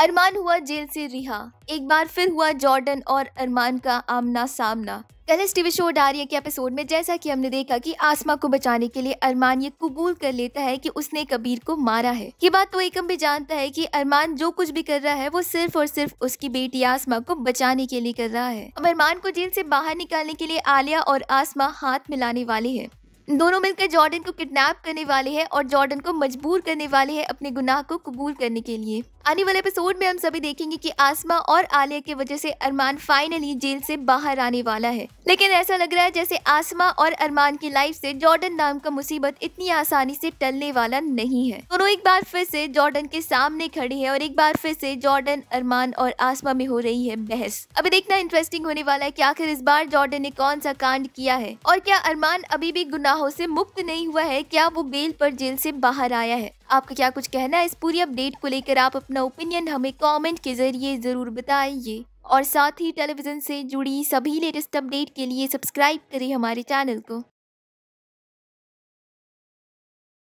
अरमान हुआ जेल से रिहा। एक बार फिर हुआ जॉर्डन और अरमान का आमना सामना। कलर्स टीवी शो डारिया के एपिसोड में जैसा कि हमने देखा कि आसमा को बचाने के लिए अरमान ये कबूल कर लेता है कि उसने कबीर को मारा है। ये बात तो एकम भी जानता है कि अरमान जो कुछ भी कर रहा है वो सिर्फ और सिर्फ उसकी बेटी आसमा को बचाने के लिए कर रहा है। अब अरमान को जेल से बाहर निकालने के लिए आलिया और आसमा हाथ मिलाने वाली है। दोनों मिलकर जॉर्डन को किडनैप करने वाले हैं और जॉर्डन को मजबूर करने वाले हैं अपने गुनाह को कबूल करने के लिए। आने वाले एपिसोड में हम सभी देखेंगे कि आसमा और आलिया की वजह से अरमान फाइनली जेल से बाहर आने वाला है। लेकिन ऐसा लग रहा है जैसे आसमा और अरमान की लाइफ से जॉर्डन नाम का मुसीबत इतनी आसानी से टलने वाला नहीं है। दोनों एक बार फिर से जॉर्डन के सामने खड़ी है और एक बार फिर से जॉर्डन, अरमान और आसमा में हो रही है बहस। अभी देखना इंटरेस्टिंग होने वाला है कि आखिर इस बार जॉर्डन ने कौन सा कांड किया है और क्या अरमान अभी भी गुनाह से मुक्त नहीं हुआ है, क्या वो बेल पर जेल से बाहर आया है। आपका क्या कुछ कहना है इस पूरी अपडेट को लेकर? आप अपना ओपिनियन हमें कमेंट के जरिए जरूर बताइए और साथ ही टेलीविजन से जुड़ी सभी लेटेस्ट अपडेट के लिए सब्सक्राइब करें हमारे चैनल को।